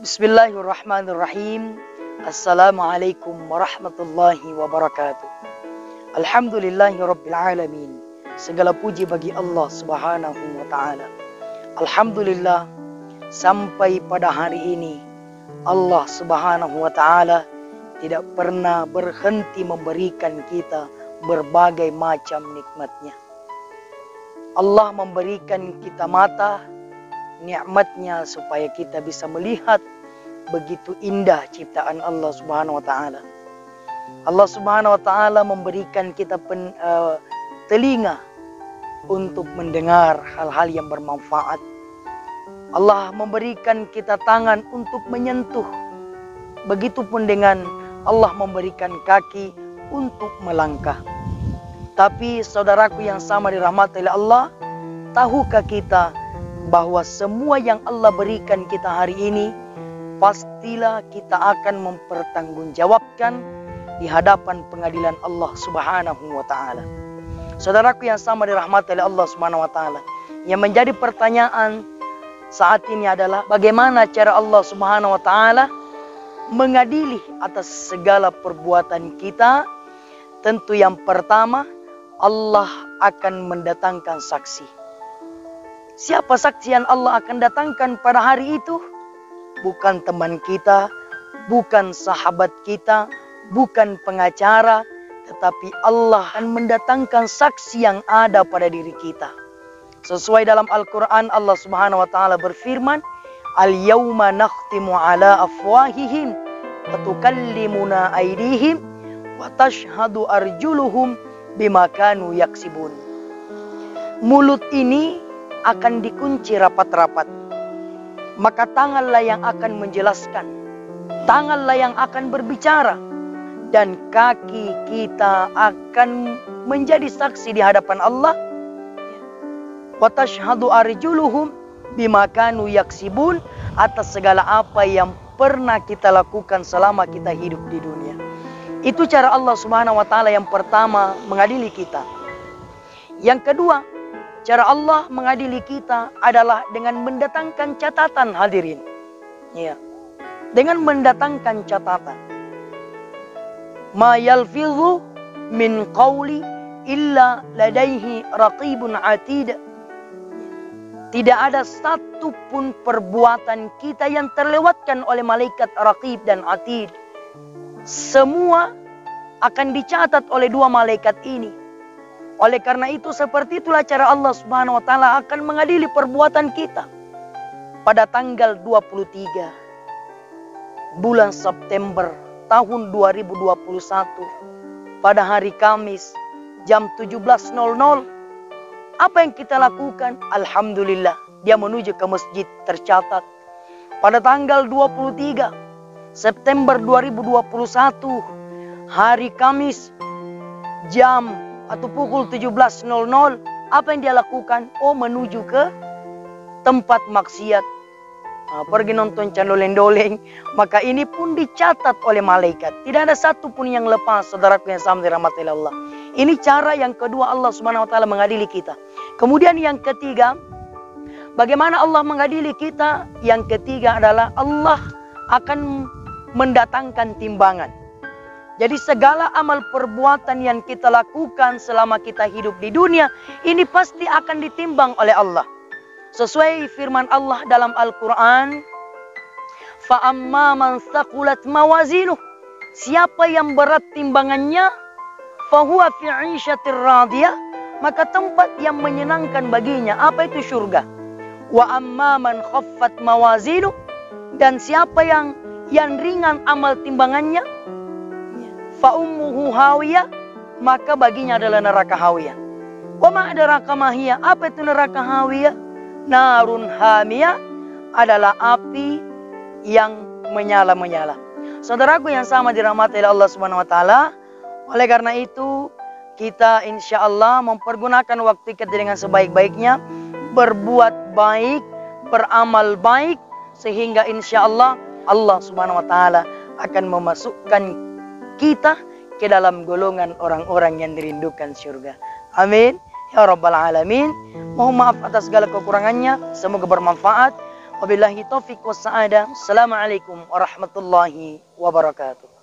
Bismillahirrahmanirrahim. Assalamualaikum warahmatullahi wabarakatuh. Alhamdulillahirabbil alamin. Segala puji bagi Allah Subhanahu wa taala. Alhamdulillah sampai pada hari ini Allah Subhanahu wa taala tidak pernah berhenti memberikan kita berbagai macam nikmatnya. Allah memberikan kita mata, nikmatnya supaya kita bisa melihat begitu indah ciptaan Allah Subhanahu wa taala. Allah Subhanahu wa taala memberikan kita telinga untuk mendengar hal-hal yang bermanfaat. Allah memberikan kita tangan untuk menyentuh. Begitupun dengan Allah memberikan kaki untuk melangkah. Tapi saudaraku yang sama dirahmati oleh Allah, tahukah kita bahwa semua yang Allah berikan kita hari ini pastilah kita akan mempertanggungjawabkan di hadapan pengadilan Allah Subhanahu wa taala. Saudaraku yang sama dirahmati oleh Allah Subhanahu wa taala, yang menjadi pertanyaan saat ini adalah bagaimana cara Allah Subhanahu wa taala mengadili atas segala perbuatan kita? Tentu yang pertama, Allah akan mendatangkan saksi. Siapa saksi yang Allah akan datangkan pada hari itu? Bukan teman kita, bukan sahabat kita, bukan pengacara, tetapi Allah akan mendatangkan saksi yang ada pada diri kita. Sesuai dalam Al-Qur'an, Allah Subhanahu wa taala berfirman, "Al-yauma nakhtimu 'ala afwahihim wa tukallimuna aydihim wa tashhadu arjuluhum bima kanu yaksibun." Mulut ini akan dikunci rapat-rapat, maka tanganlah yang akan menjelaskan, tanganlah yang akan berbicara, dan kaki kita akan menjadi saksi di hadapan Allah. Wa tashhadu arjuluhum bima kanu yaksibun, atas segala apa yang pernah kita lakukan selama kita hidup di dunia. Itu cara Allah Subhanahu wa taala yang pertama mengadili kita. Yang kedua, cara Allah mengadili kita adalah dengan mendatangkan catatan, hadirin. Ya. Dengan mendatangkan catatan. Ma yalfizu min qawli illa ladayhi raqibun atid. Tidak ada satu pun perbuatan kita yang terlewatkan oleh malaikat raqib dan atid. Semua akan dicatat oleh dua malaikat ini. Oleh karena itu, seperti itulah cara Allah Subhanahu wa taala akan mengadili perbuatan kita. Pada tanggal 23 bulan September tahun 2021 pada hari Kamis jam 17.00, apa yang kita lakukan? Alhamdulillah, dia menuju ke masjid tercatat. Pada tanggal 23 September 2021 hari Kamis jam atau pukul 17.00, apa yang dia lakukan? Oh, menuju ke tempat maksiat. Nah, pergi nonton channel doleng-doleng. Maka ini pun dicatat oleh malaikat. Tidak ada satu pun yang lepas, saudaraku yang sama dirahmati Allah. Ini cara yang kedua Allah Subhanahu wa taala mengadili kita. Kemudian yang ketiga, bagaimana Allah mengadili kita? Yang ketiga adalah Allah akan mendatangkan timbangan. Jadi segala amal perbuatan yang kita lakukan selama kita hidup di dunia, ini pasti akan ditimbang oleh Allah. Sesuai firman Allah dalam Al-Qur'an, "Fa'amma man khuffat mawaziluh." Siapa yang berat timbangannya, fahuwa fi 'aisyatin radiyah, maka tempat yang menyenangkan baginya. Apa itu? Surga. "Wa'amma man khuffat mawaziluh." Dan siapa yang ringan amal timbangannya, Fa umhu hawia, maka baginya adalah neraka hawia. Wa'amma man khuffat. Apa itu neraka hawia? Narun Hamiyah adalah api yang menyala-menyala. Saudaraku yang sama dirahmati Allah Subhanahu wa taala, oleh karena itu kita insyaallah mempergunakan waktu kita dengan sebaik-baiknya, berbuat baik, beramal baik, sehingga insyaallah Allah Subhanahu wa taala akan memasukkan kita ke dalam golongan orang-orang yang dirindukan surga. Amin. Ya Rabbal Alamin. Mohon maaf atas segala kekurangannya. Semoga bermanfaat. Wabillahi taufiq wa sa'adah. Assalamualaikum warahmatullahi wabarakatuh.